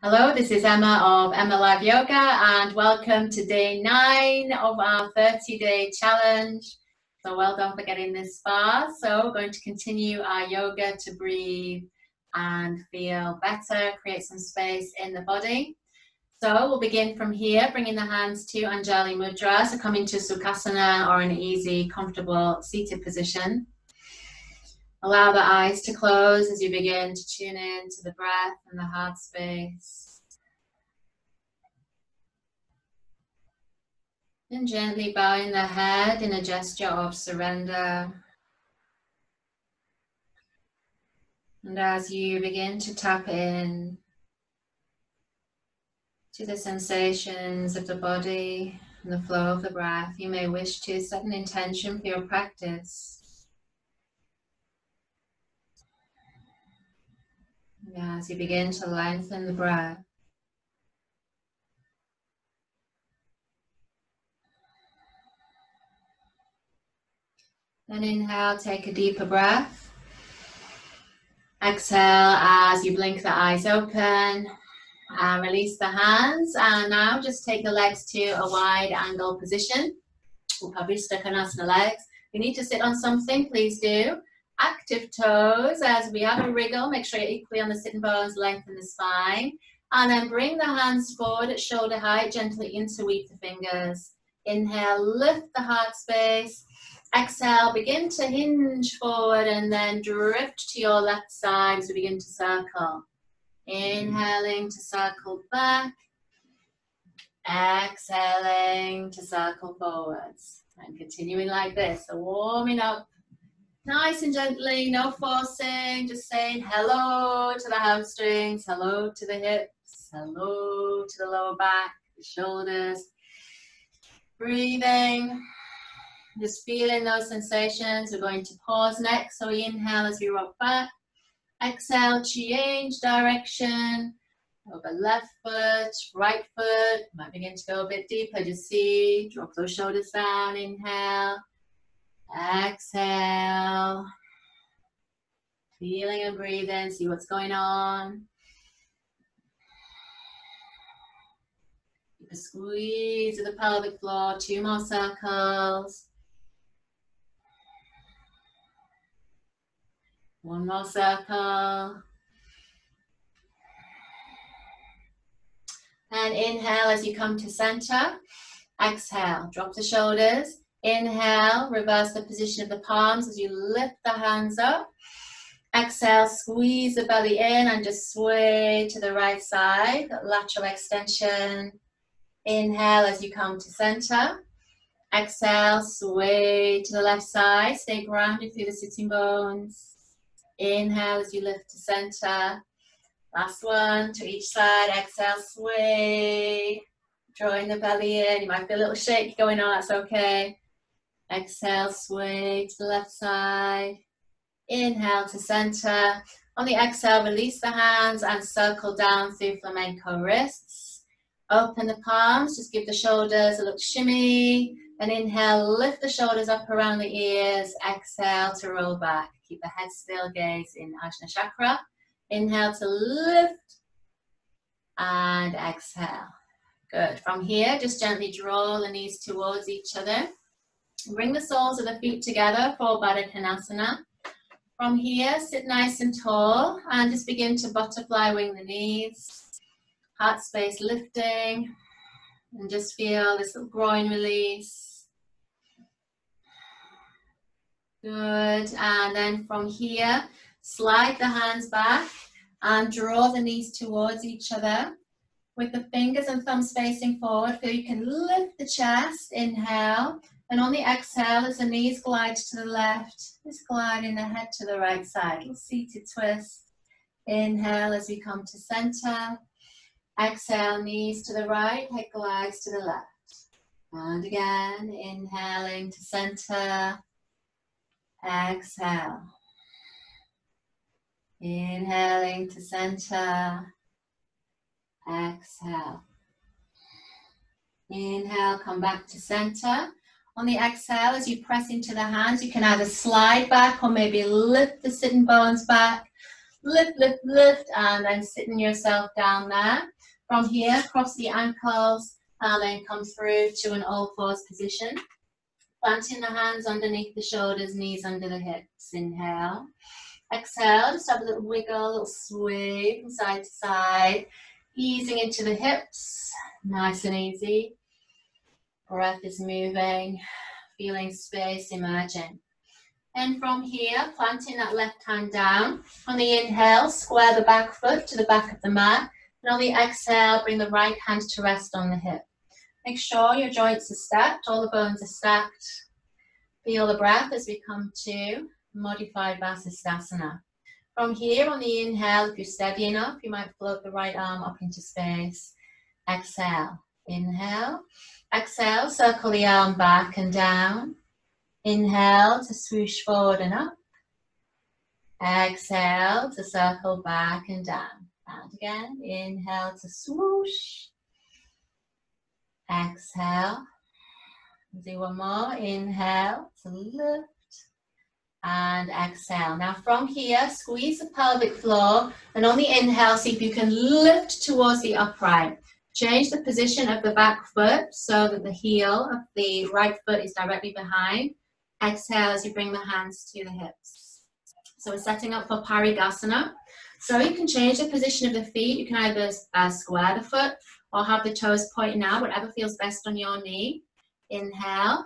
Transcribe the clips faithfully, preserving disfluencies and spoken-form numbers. Hello, this is Emma of Emma Live Yoga and welcome to day nine of our thirty day challenge. So well done for getting this far. So we're going to continue our yoga to breathe and feel better, create some space in the body. So we'll begin from here, bringing the hands to Anjali Mudra. So coming to Sukhasana or an easy, comfortable seated position. Allow the eyes to close as you begin to tune in to the breath and the heart space. And gently bowing the head in a gesture of surrender. And as you begin to tap in to the sensations of the body and the flow of the breath, you may wish to set an intention for your practice. As you begin to lengthen the breath, then inhale, take a deeper breath. Exhale as you blink the eyes open, and release the hands. And now just take the legs to a wide angle position. Upavistakonasana legs. If you need to sit on something, please do. Active toes as we have a wriggle. Make sure you're equally on the sitting bones, lengthen the spine. And then bring the hands forward at shoulder height, gently interweave the fingers. Inhale, lift the heart space. Exhale, begin to hinge forward and then drift to your left side as we begin to circle. Inhaling to circle back. Exhaling to circle forwards. And continuing like this, so warming up. Nice and gently, no forcing, just saying hello to the hamstrings, hello to the hips, hello to the lower back, the shoulders. Breathing, just feeling those sensations. We're going to pause next, so we inhale as we rock back. Exhale, change direction, over left foot, right foot. Might begin to go a bit deeper, just see, drop those shoulders down, inhale. Exhale, feeling and breathing, see what's going on. Keep a squeeze of the pelvic floor, two more circles. One more circle. And inhale as you come to center. Exhale, drop the shoulders. Inhale, reverse the position of the palms as you lift the hands up. Exhale, squeeze the belly in and just sway to the right side, lateral extension. Inhale as you come to center. Exhale, sway to the left side, stay grounded through the sitting bones. Inhale as you lift to center. Last one to each side, exhale, sway. Drawing the belly in, you might feel a little shake going on, that's okay. Exhale, sway to the left side. Inhale to center. On the exhale, release the hands and circle down through flamenco wrists. Open the palms, just give the shoulders a little shimmy. Then inhale, lift the shoulders up around the ears. Exhale to roll back. Keep the head still, gaze in Ajna Chakra. Inhale to lift and exhale. Good. From here, just gently draw the knees towards each other. Bring the soles of the feet together for Baddha Konasana. From here, sit nice and tall and just begin to butterfly wing the knees. Heart space lifting. And just feel this little groin release. Good. And then from here, slide the hands back and draw the knees towards each other. With the fingers and thumbs facing forward, feel you can lift the chest, inhale. And on the exhale, as the knees glide to the left, just gliding the head to the right side. Little seated twist. Inhale as we come to center. Exhale, knees to the right, head glides to the left. And again, inhaling to center. Exhale. Inhaling to center. Exhale. Inhale, come back to center. On the exhale, as you press into the hands, you can either slide back or maybe lift the sitting bones back. lift, lift, lift, and then sitting yourself down there. From here, cross the ankles, and then come through to an all fours position. Planting the hands underneath the shoulders, knees under the hips. Inhale. Exhale, just have a little wiggle, a little sway from side to side. Easing into the hips, nice and easy. Breath is moving, feeling space emerging. And from here, planting that left hand down. On the inhale, square the back foot to the back of the mat. And on the exhale, bring the right hand to rest on the hip. Make sure your joints are stacked, all the bones are stacked. Feel the breath as we come to modified Vasisthasana. From here, on the inhale, if you're steady enough, you might float the right arm up into space. Exhale, inhale. Exhale, circle the arm back and down. Inhale to swoosh forward and up. Exhale to circle back and down. And again, inhale to swoosh. Exhale. Do one more. Inhale to lift. And exhale. Now from here, squeeze the pelvic floor, and on the inhale, see if you can lift towards the upright. Change the position of the back foot so that the heel of the right foot is directly behind. Exhale as you bring the hands to the hips. So we're setting up for Parighasana. So you can change the position of the feet. You can either uh, square the foot or have the toes pointing out, whatever feels best on your knee. Inhale.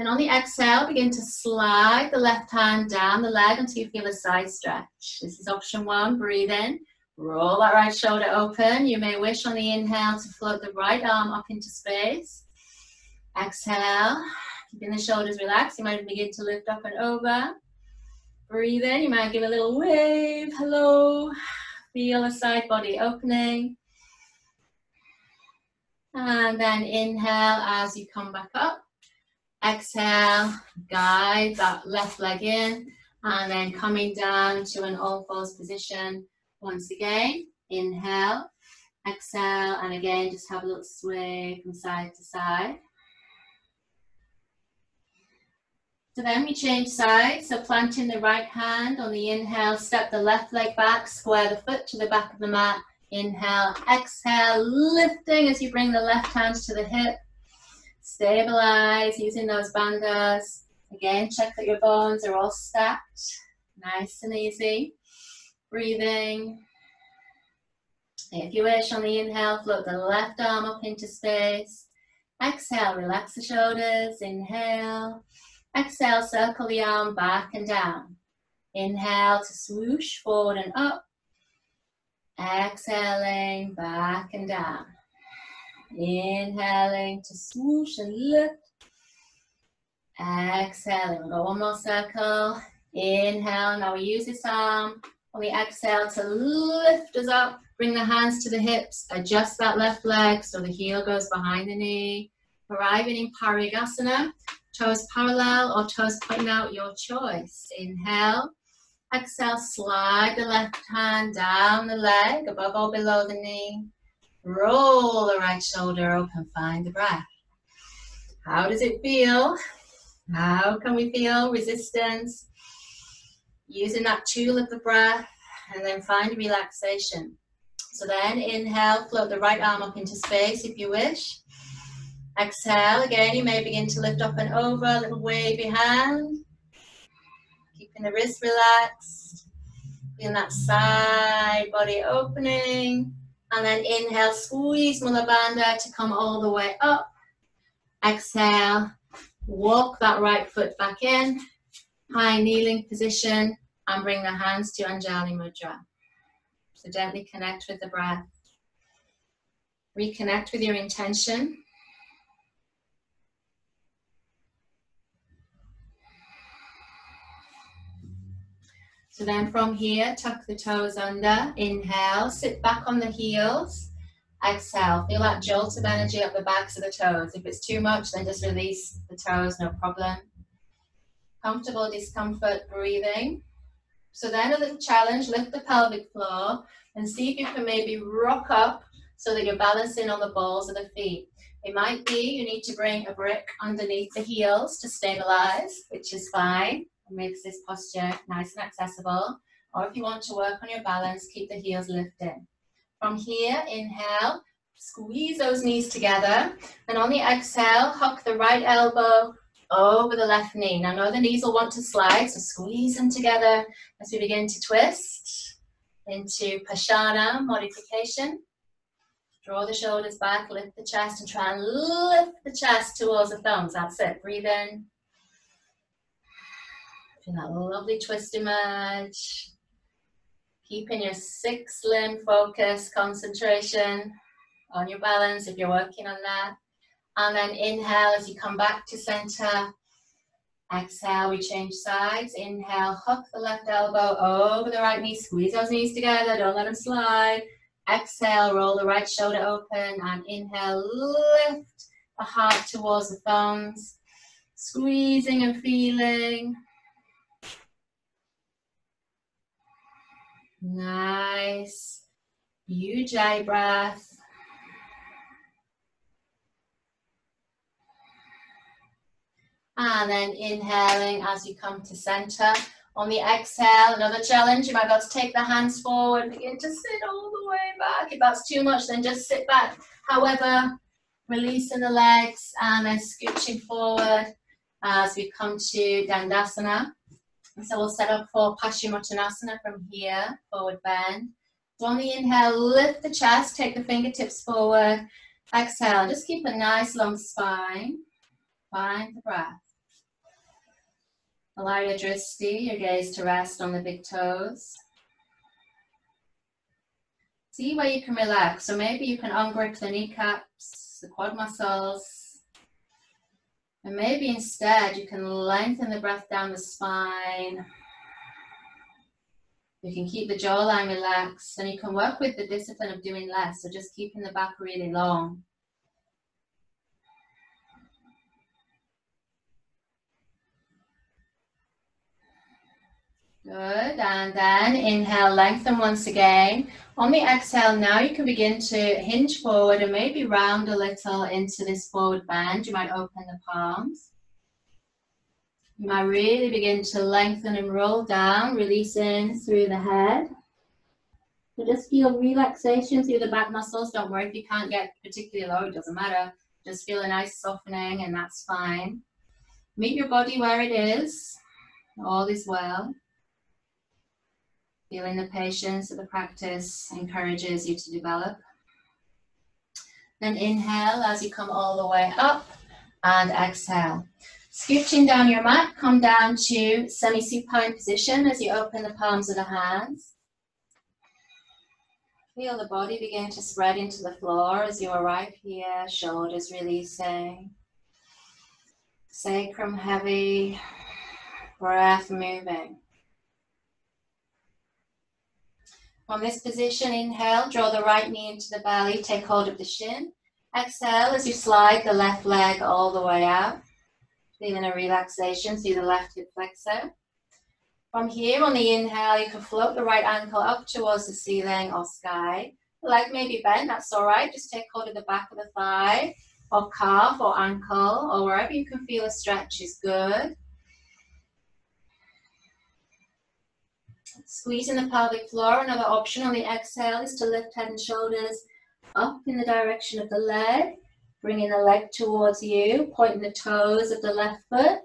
And on the exhale, begin to slide the left hand down the leg until you feel a side stretch. This is option one, breathe in. Roll that right shoulder open. You may wish on the inhale to float the right arm up into space. Exhale, keeping the shoulders relaxed. You might begin to lift up and over. Breathe in, you might give a little wave, hello. Feel the side body opening. And then inhale as you come back up. Exhale, guide that left leg in, and then coming down to an all fours position once again. Inhale, exhale, and again just have a little sway from side to side. So then we change sides, so planting the right hand. On the inhale, step the left leg back, square the foot to the back of the mat. Inhale, exhale, lifting as you bring the left hand to the hip. Stabilize using those bandhas. Again, check that your bones are all stacked. Nice and easy. Breathing. If you wish, on the inhale, float the left arm up into space. Exhale, relax the shoulders. Inhale. Exhale, circle the arm back and down. Inhale to swoosh forward and up. Exhaling, back and down. Inhaling to swoosh and lift. Exhaling, we'll go one more circle. Inhale, now we use this arm. On the exhale to lift us up, bring the hands to the hips, adjust that left leg so the heel goes behind the knee. Arriving in Parighasana, toes parallel or toes pointing out, your choice. Inhale, exhale, slide the left hand down the leg, above or below the knee. Roll the right shoulder open, find the breath. How does it feel? How can we feel resistance? Using that tool of the breath, and then find relaxation. So then inhale, float the right arm up into space if you wish. Exhale, again, you may begin to lift up and over, a little wavy hand. Keeping the wrist relaxed. Feeling that side body opening. And then inhale, squeeze Mula Bandha to come all the way up. Exhale, walk that right foot back in. High kneeling position, and bring the hands to Anjali Mudra. So gently connect with the breath. Reconnect with your intention. So then from here, tuck the toes under. Inhale, sit back on the heels. Exhale, feel that jolt of energy up the backs of the toes. If it's too much, then just release the toes, no problem. Comfortable discomfort breathing. So then a little challenge, lift the pelvic floor and see if you can maybe rock up so that you're balancing on the balls of the feet. It might be you need to bring a brick underneath the heels to stabilize, which is fine. Makes this posture nice and accessible. Or if you want to work on your balance, keep the heels lifted. From here, inhale, squeeze those knees together. And on the exhale, hook the right elbow over the left knee. Now, know the knees will want to slide, so squeeze them together as we begin to twist into Pashana modification. Draw the shoulders back, lift the chest, and try and lift the chest towards the thumbs. That's it. Breathe in. Feel that lovely twist emerge. Keeping your six limb focus, concentration on your balance if you're working on that. And then inhale as you come back to center. Exhale, we change sides. Inhale, hook the left elbow over the right knee. Squeeze those knees together, don't let them slide. Exhale, roll the right shoulder open, and inhale, lift the heart towards the thumbs, squeezing and feeling. Nice, Ujjayi breath. And then inhaling as you come to center. On the exhale, another challenge, you might be able to take the hands forward, begin to sit all the way back. If that's too much, then just sit back. However, releasing the legs and then scooching forward as we come to Dandasana. So we'll set up for Paschimottanasana from here, forward bend. So on the inhale, lift the chest, take the fingertips forward. Exhale, just keep a nice long spine. Find the breath. Allow your drishti, your gaze, to rest on the big toes. See where you can relax. So maybe you can ungrip the kneecaps, the quad muscles. And maybe instead you can lengthen the breath down the spine. You can keep the jawline relaxed, and you can work with the discipline of doing less. So just keeping the back really long. Good, and then inhale, lengthen once again. On the exhale, now you can begin to hinge forward and maybe round a little into this forward bend. You might open the palms. You might really begin to lengthen and roll down, releasing through the head. So just feel relaxation through the back muscles. Don't worry if you can't get particularly low, it doesn't matter. Just feel a nice softening, and that's fine. Meet your body where it is. All is well. Feeling the patience that the practice encourages you to develop. Then inhale as you come all the way up, and exhale. Scooching down your mat, come down to semi-supine position as you open the palms of the hands. Feel the body begin to spread into the floor as you arrive here, shoulders releasing. Sacrum heavy, breath moving. From this position, inhale, draw the right knee into the belly, take hold of the shin. Exhale as you slide the left leg all the way out, feeling a relaxation through the left hip flexor. From here, on the inhale, you can float the right ankle up towards the ceiling or sky. The leg may be bent, that's all right. Just take hold of the back of the thigh or calf or ankle, or wherever you can feel a stretch is good. Squeezing the pelvic floor. Another option on the exhale is to lift head and shoulders up in the direction of the leg, bringing the leg towards you, pointing the toes of the left foot.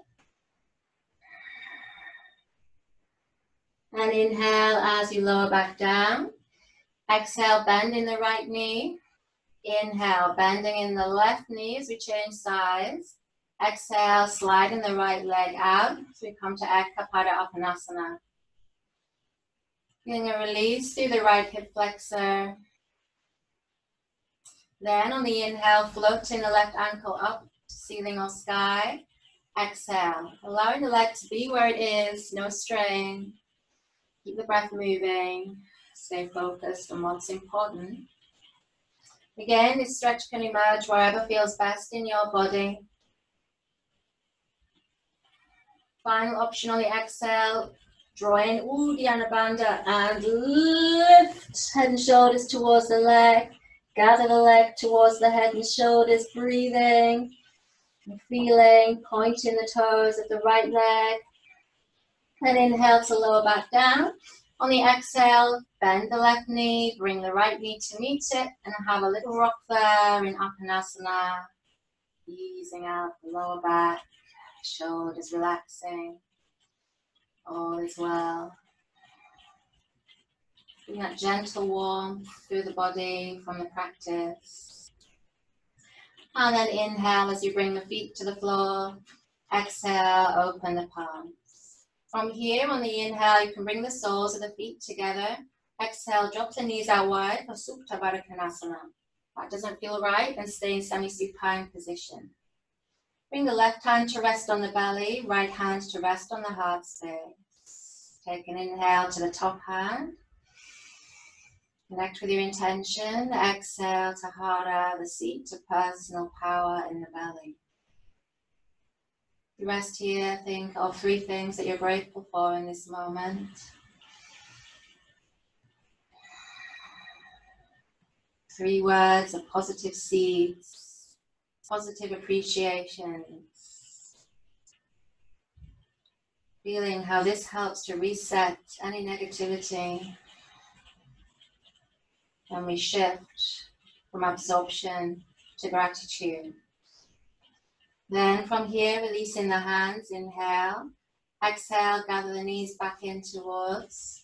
And inhale as you lower back down. Exhale, bending the right knee. Inhale, bending in the left knee as we change sides. Exhale, sliding the right leg out as we come to Eka Pada Pasasana. Feeling a release through the right hip flexor. Then on the inhale, floating the left ankle up to ceiling or sky. Exhale, allowing the leg to be where it is, no strain. Keep the breath moving, stay focused on what's important. Again, this stretch can emerge wherever feels best in your body. Final option on the exhale. Draw in Uddiyana Bandha and lift head and shoulders towards the leg. Gather the leg towards the head and shoulders, breathing, feeling, pointing the toes of the right leg. And inhale to lower back down. On the exhale, bend the left knee, bring the right knee to meet it, and have a little rock there in Apanasana, easing out the lower back, shoulders relaxing, all is well. Bring that gentle warmth through the body from the practice. And then inhale as you bring the feet to the floor, exhale, open the palms. From here, on the inhale, you can bring the soles of the feet together. Exhale, drop the knees out wide for supta barakanasana. If that doesn't feel right, then stay in semi-supine position. Bring the left hand to rest on the belly, right hand to rest on the heart space. Take an inhale to the top hand. Connect with your intention. Exhale to Hara, the seat of personal power in the belly. You rest here, think of three things that you're grateful for in this moment. Three words of positive seeds, positive appreciations. Feeling how this helps to reset any negativity when we shift from absorption to gratitude. Then from here, releasing the hands, inhale, exhale, gather the knees back in towards.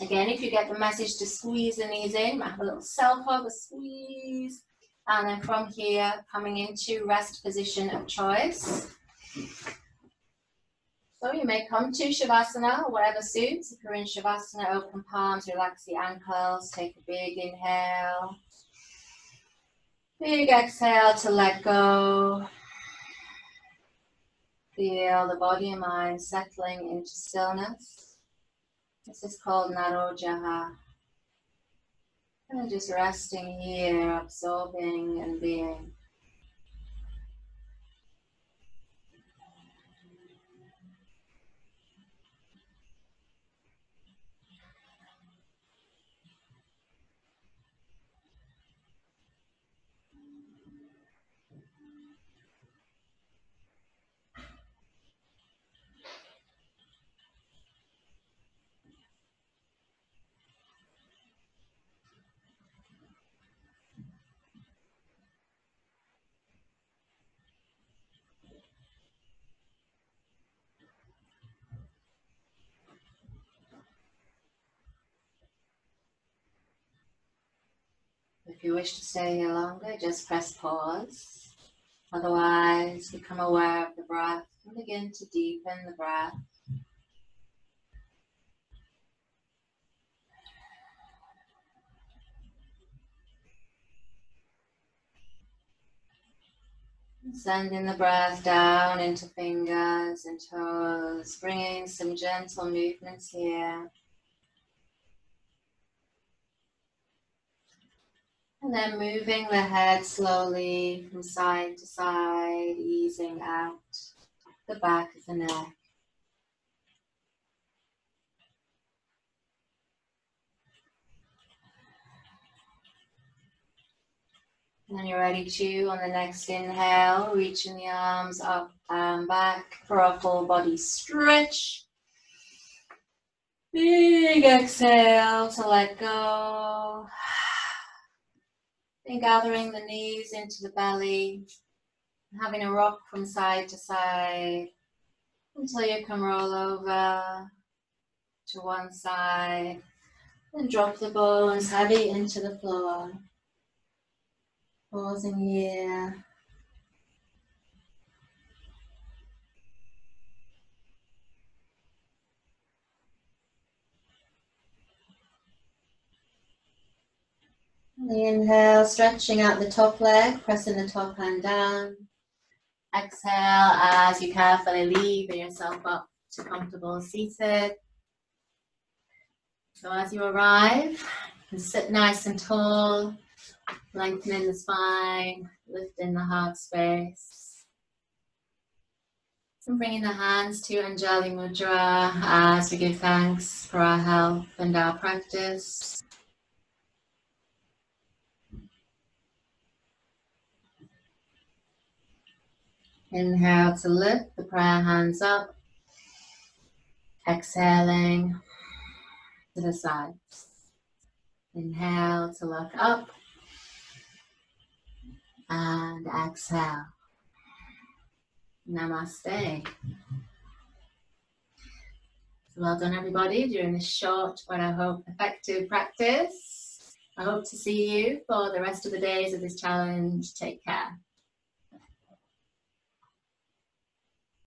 Again, if you get the message to squeeze the knees in, have a little self-hug, a squeeze. And then from here, coming into rest position of choice. So you may come to Shavasana, or whatever suits. If you're in Shavasana, open palms, relax the ankles, take a big inhale. Big exhale to let go. Feel the body and mind settling into stillness. This is called Nirodha. And just resting here, absorbing and being. If you wish to stay here longer, just press pause. Otherwise, become aware of the breath and begin to deepen the breath. And sending the breath down into fingers and toes, bringing some gentle movements here. And then moving the head slowly from side to side, easing out the back of the neck. And then you're ready to, on the next inhale, reaching the arms up and back for a full body stretch. Big exhale to let go. And gathering the knees into the belly, having a rock from side to side until you can roll over to one side and drop the bones heavy into the floor. Pausing here. The inhale, stretching out the top leg, pressing the top hand down. Exhale as you carefully lever yourself up to comfortable seated. So as you arrive, you can sit nice and tall, lengthening the spine, lifting the heart space. And bringing the hands to Anjali Mudra as we give thanks for our health and our practice. Inhale to lift the prayer hands up, exhaling, to the sides. Inhale to look up. And exhale. Namaste. So well done everybody during this short but I hope effective practice. I hope to see you for the rest of the days of this challenge. Take care.